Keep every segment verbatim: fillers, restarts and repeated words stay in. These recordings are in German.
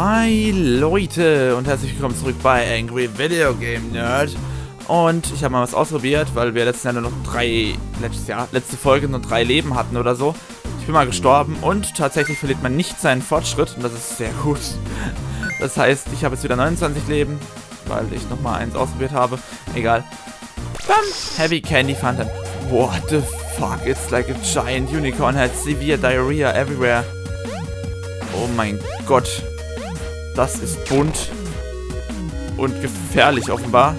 Hi Leute und herzlich willkommen zurück bei Angry Video Game Nerd. Und ich habe mal was ausprobiert, weil wir letztes Jahr nur noch drei, letztes Jahr, letzte Folge nur drei Leben hatten oder so. Ich bin mal gestorben und tatsächlich verliert man nicht seinen Fortschritt und das ist sehr gut. Das heißt, ich habe jetzt wieder neunundzwanzig Leben, weil ich nochmal eins ausprobiert habe. Egal. Bam! Heavy Candy Phantom. What the fuck? It's like a giant unicorn had severe diarrhea everywhere. Oh mein Gott. Das ist bunt und gefährlich offenbar.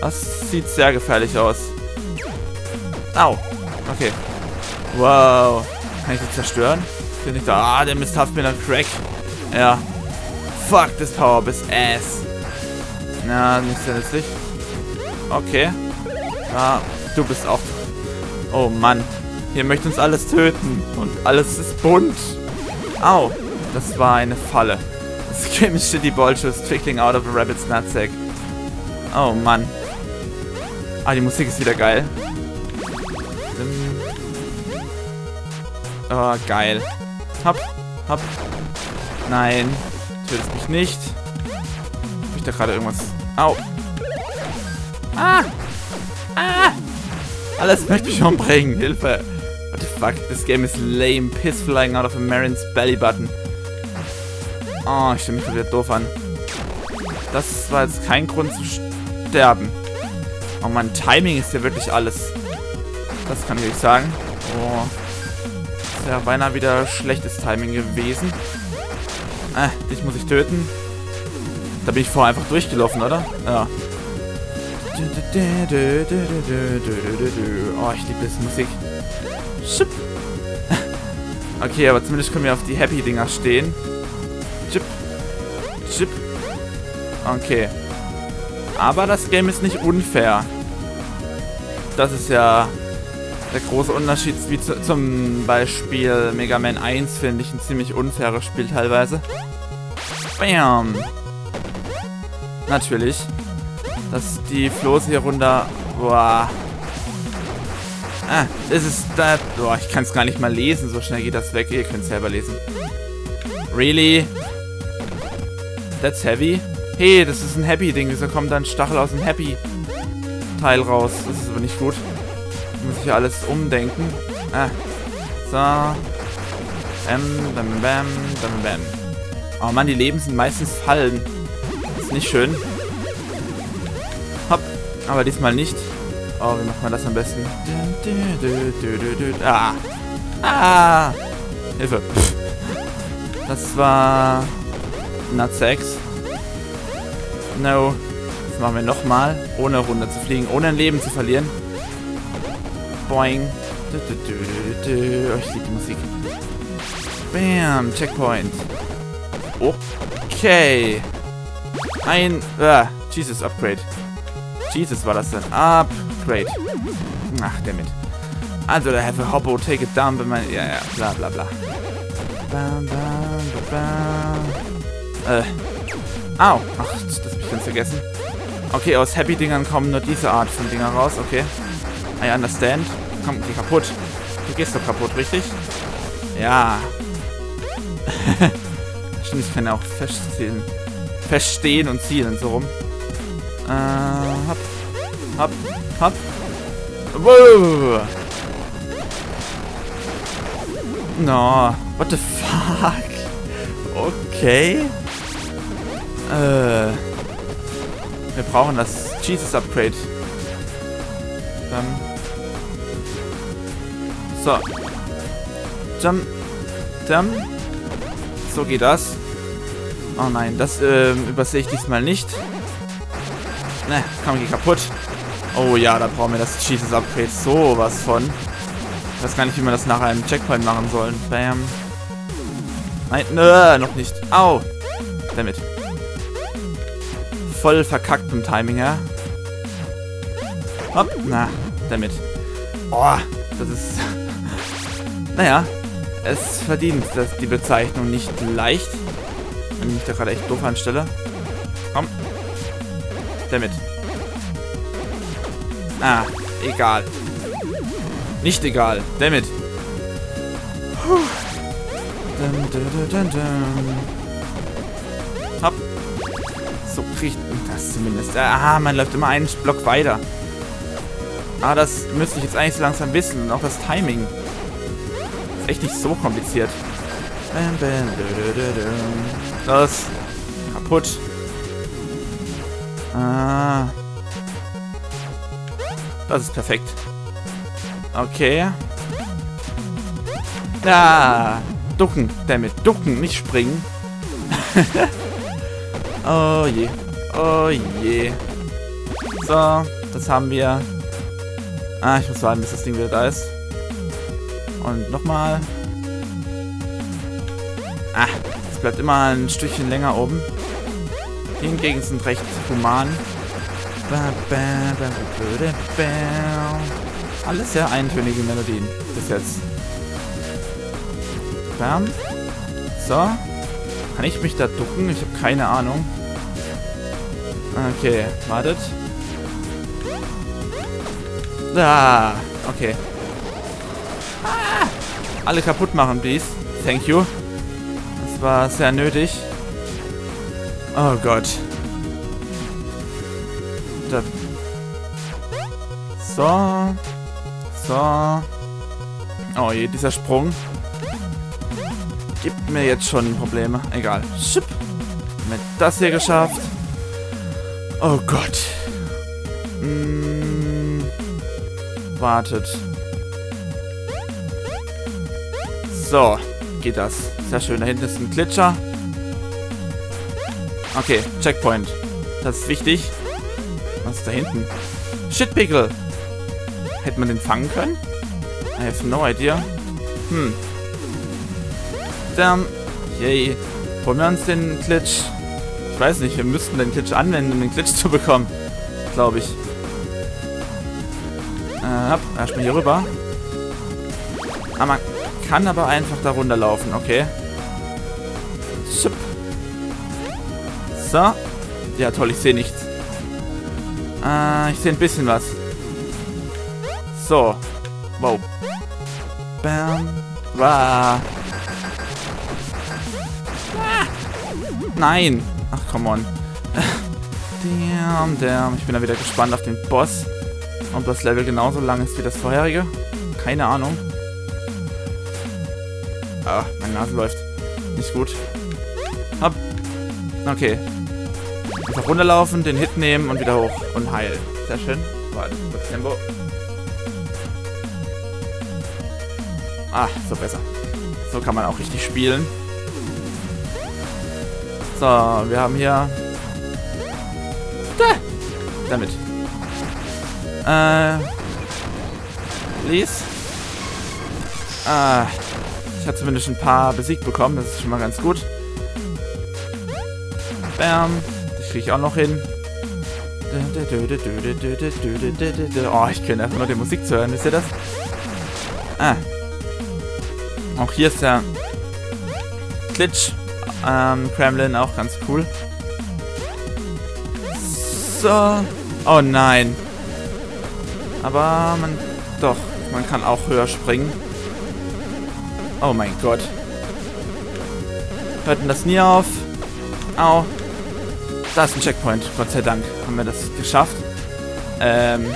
Das sieht sehr gefährlich aus. Au. Okay. Wow. Kann ich das zerstören? Bin ich da? Ah, der Mist haft mir dann Crack. Ja. Fuck, this power-up is ass. Na, nicht sehr nützlich. Okay. Ah, du bist auch... Oh Mann. Hier möchte uns alles töten. Und alles ist bunt. Au. Das war eine Falle. Das Game Shitty Ballschuss trickling out of a rabbit's nutsack. Oh Mann. Ah, die Musik ist wieder geil. Oh, geil. Hopp, hopp. Nein. Tötest mich nicht. Hab ich da gerade irgendwas? Au. Ah. Ah. Alles möchte mich umbringen. Hilfe. What the fuck? This game is lame. Piss flying out of a Marine's belly button. Oh, ich stelle mich wieder doof an. Das war jetzt kein Grund zu sterben. Oh Mann, Timing ist hier wirklich alles. Das kann ich euch sagen. Oh. Das ist ja beinahe wieder schlechtes Timing gewesen. Ah, dich muss ich töten. Da bin ich vorher einfach durchgelaufen, oder? Ja. Oh, ich liebe diese Musik. Schipp. Okay, aber zumindest können wir auf die Happy-Dinger stehen. Chip. Chip. Okay. Aber das Game ist nicht unfair. Das ist ja der große Unterschied, wie zu, zum Beispiel Mega Man eins, finde ich, ein ziemlich unfaires Spiel teilweise. Bam! Natürlich. Dass die Floße hier runter... Boah. Ah, das ist... Da, boah, ich kann es gar nicht mal lesen, so schnell geht das weg. Ihr könnt es selber lesen. Really? That's heavy? Hey, das ist ein Happy-Ding. Wieso kommt da ein Stachel aus dem Happy-Teil raus? Das ist aber nicht gut. Muss ich ja alles umdenken. Ah. So. Bam, bam, bam, bam, bam. Oh Mann, die Leben sind meistens Fallen. Ist nicht schön. Hopp. Aber diesmal nicht. Oh, wie macht man das am besten? Ah. Ah. Hilfe. Das war... Nutsex. No. Das machen wir nochmal. Ohne runter zu fliegen. Ohne ein Leben zu verlieren. Boing. Du, du, du, du, du. Oh, ich liebe die Musik. Bam. Checkpoint. Okay. Ein... Ah, Jesus, Upgrade. Jesus war das denn. Upgrade. Ach, damit. Also, da have a hoppo, take it down, wenn man... Ja, ja, bla, bla, bla. Bam, bam, bam. Äh. Au. Ach, das hab ich ganz vergessen. Okay, aus Happy-Dingern kommen nur diese Art von Dinger raus. Okay. I understand. Komm, geh kaputt. Du gehst doch kaputt, richtig? Ja. Stimmt, ich kann ja auch festzielen. Verstehen und zielen, so rum. Äh, hopp. Hopp. Hopp. Wow. No. What the fuck? Okay. Äh. Wir brauchen das Jesus Upgrade. Dann. So. Jump. Jump. So geht das. Oh nein, das äh, übersehe ich diesmal nicht. Ne, komm, geh kaputt. Oh ja, da brauchen wir das Jesus Upgrade. So was von. Ich weiß gar nicht, wie man das nach einem Checkpoint machen soll. Bam. Nein, nö, noch nicht. Au. Damit. Voll verkackt im Timing, ja. Hopp. Na, damit. Oh, das ist... Naja, es verdient das, die Bezeichnung nicht leicht. Wenn ich mich da gerade echt doof anstelle. Komm. Damit. Ah, egal. Nicht egal. Damit. Puh. Dun, dun, dun, dun. Top. So kriegt das zumindest. Ah, man läuft immer einen Block weiter. Ah, das müsste ich jetzt eigentlich so langsam wissen. Und auch das Timing. Ist echt nicht so kompliziert. Das. Kaputt. Ah. Das ist perfekt. Okay. Ah. Ducken, damit. Ducken, nicht springen. Oh je. Oh je. So, das haben wir. Ah, ich muss warten, bis das Ding wieder da ist. Und nochmal. Ah, es bleibt immer ein Stückchen länger oben. Die hingegen sind recht human. Alles sehr eintönige Melodien bis jetzt. Bam. So. Kann ich mich da ducken? Ich habe keine Ahnung. Okay, wartet. Da. Okay. Ah. Alle kaputt machen, please. Thank you. Das war sehr nötig. Oh Gott. Da. So. So. Oh je, dieser Sprung. Gibt mir jetzt schon Probleme. Egal. Schipp. Mit das hier geschafft. Oh Gott. Hm. Wartet. So. Geht das. Sehr schön. Da hinten ist ein Glitscher. Okay. Checkpoint. Das ist wichtig. Was ist da hinten? Shitpickel. Hätte man den fangen können? I have no idea. Hm. Dann, yay. Holen wir uns den Glitch. Ich weiß nicht, wir müssten den Glitch anwenden, um den Glitch zu bekommen. Glaube ich. Äh, hopp, erstmal hier rüber. Ah, man kann aber einfach da runterlaufen, okay. Schipp. So. Ja, toll, ich sehe nichts. Äh, ich sehe ein bisschen was. So. Wow. Bam. Ra. Nein! Ach, come on. Damn, damn. Ich bin da wieder gespannt auf den Boss. Ob das Level genauso lang ist wie das vorherige. Keine Ahnung. Ah, meine Nase läuft. Nicht gut. Hopp. Okay. Einfach runterlaufen, den Hit nehmen und wieder hoch. Und heil. Sehr schön. Warte, kurz Tempo. Ah, so besser. So kann man auch richtig spielen. So, wir haben hier... Da! Damit. Äh... Please. Ah. Ich habe zumindest ein paar besiegt bekommen. Das ist schon mal ganz gut. Bam. Das kriege ich auch noch hin. Oh, ich kann einfach nur die Musik zu hören. Wisst ihr das? Ah. Auch hier ist der... Glitch. Ähm, Kremlin auch ganz cool. So. Oh nein. Aber man... Doch, man kann auch höher springen. Oh mein Gott. Hört denn das nie auf? Au. Da ist ein Checkpoint. Gott sei Dank haben wir das geschafft. Ähm.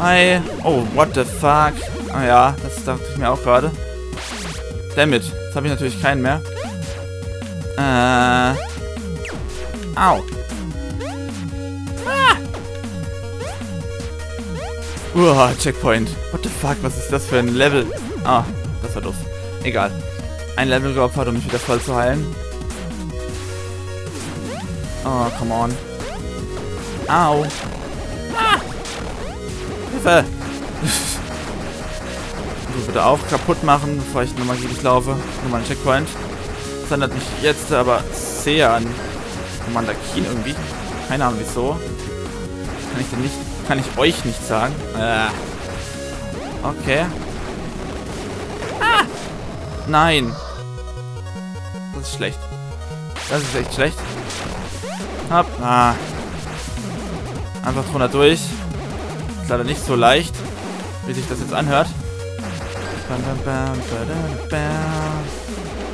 Hi. Oh, what the fuck. Ah ja, das dachte ich mir auch gerade. Damit. Jetzt habe ich natürlich keinen mehr. Äh. Au. Ah. Uah, Checkpoint. What the fuck, was ist das für ein Level? Ah, das war doof. Egal. Ein Level geopfert, um mich wieder voll zu heilen. Oh, come on. Au. Ah. Hilfe. Bitte auch kaputt machen, bevor ich nochmal gegen dich laufe. Nochmal ein Checkpoint. Das ändert mich jetzt aber sehr an Commander Keen irgendwie. Keine Ahnung wieso. Kann ich denn nicht. Kann ich euch nicht sagen. Äh. Okay. Ah! Nein. Das ist schlecht. Das ist echt schlecht. Hopp. Ah. Einfach drunter durch. Ist leider nicht so leicht, wie sich das jetzt anhört.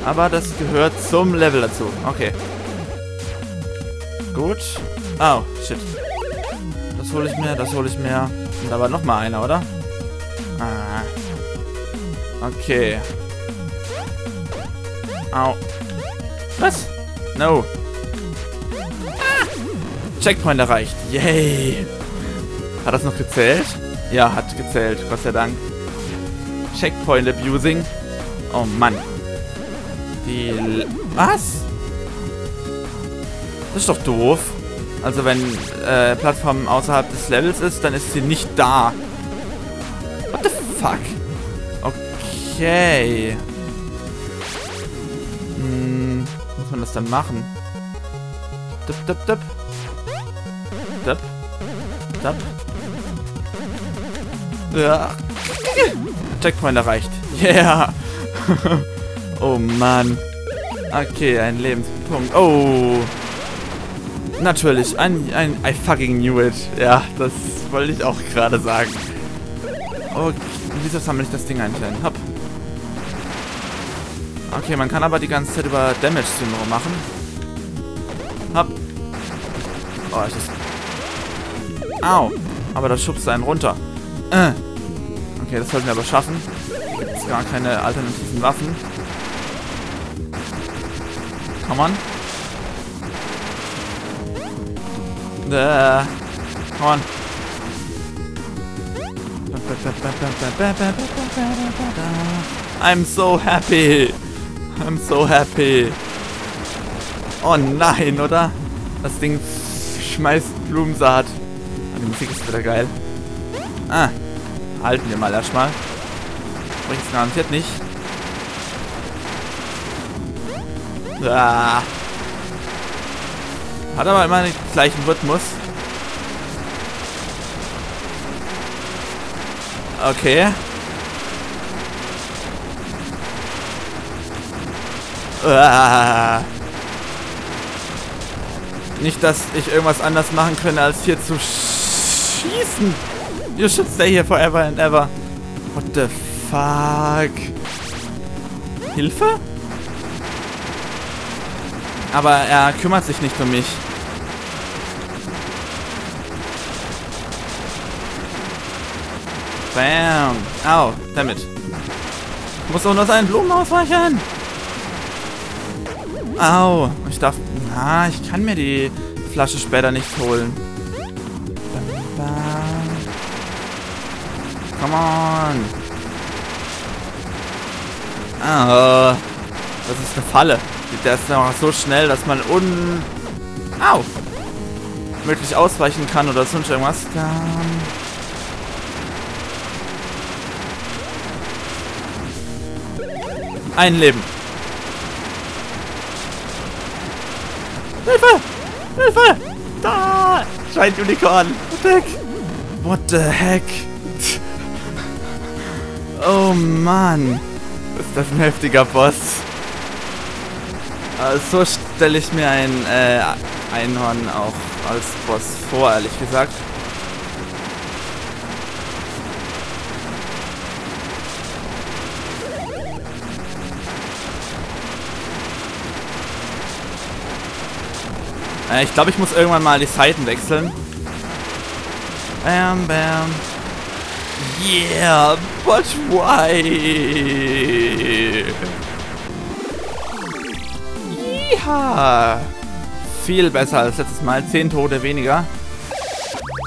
Aber das gehört zum Level dazu. Okay. Gut. Oh, shit. Das hole ich mir, das hole ich mir. Und da war nochmal einer, oder? Ah. Okay. Au. Was? No. Ah. Checkpoint erreicht. Yay. Hat das noch gezählt? Ja, hat gezählt. Gott sei Dank. Checkpoint abusing. Oh Mann. Die... L Was? Das ist doch doof. Also wenn äh, Plattform außerhalb des Levels ist, dann ist sie nicht da. What the fuck? Okay. Hm, muss man das dann machen? Dup, dup, dup. Dup. Dup. Ja. Checkpoint erreicht. Yeah. Oh Mann. Okay, ein Lebenspunkt. Oh. Natürlich. Ein, ein... I fucking knew it. Ja, das wollte ich auch gerade sagen. Okay. Wieso sammle ich das Ding einstellen? Hopp. Okay, man kann aber die ganze Zeit über Damage Symbol machen. Hopp. Oh, ich das... Au. Aber da schubst du einen runter. Äh. Okay, das sollten wir aber schaffen. Da gibt es gar keine alternativen Waffen. Come on. Äh. Come on. I'm so happy. I'm so happy. Oh nein, oder? Das Ding schmeißt Blumensaat. Die Musik ist wieder geil. Ah. Halten wir mal erstmal. Bringt es garantiert nicht. Ah. Hat aber immer den gleichen Rhythmus. Okay. Ah. Nicht, dass ich irgendwas anders machen könnte, als hier zu schießen. You should stay here forever and ever. What the fuck? Hilfe? Aber er kümmert sich nicht um mich. Bam. Au, damit. Ich muss doch nur seinen Blumen ausweichen. Au. Ich darf... Na, ich kann mir die Flasche später nicht holen. Come on. Ah. Das ist eine Falle. Der ist noch so schnell, dass man un... Au! Möglich ausweichen kann oder sonst irgendwas. Ein Leben. Hilfe! Hilfe! Da! Scheint Unicorn! What the heck? What the heck? Oh Mann! Ist das ein heftiger Boss. So stelle ich mir ein äh, Einhorn auch als Boss vor, ehrlich gesagt. Äh, ich glaube, ich muss irgendwann mal die Seiten wechseln. Bam, bam. Yeah, but why? Ja, viel besser als letztes Mal. Zehn Tote weniger.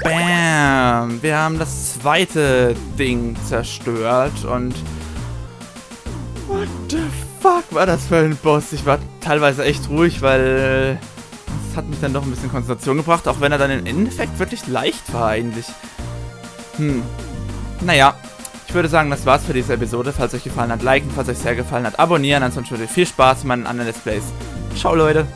Bam. Wir haben das zweite Ding zerstört und... What the fuck war das für ein Boss? Ich war teilweise echt ruhig, weil... Das hat mich dann doch ein bisschen Konzentration gebracht, auch wenn er dann im Endeffekt wirklich leicht war eigentlich. Hm. Naja. Ich würde sagen, das war's für diese Episode. Falls euch gefallen hat, liken. Falls euch sehr gefallen hat, abonnieren. Ansonsten viel Spaß mit meinen anderen Let's Plays. Ciao, Leute.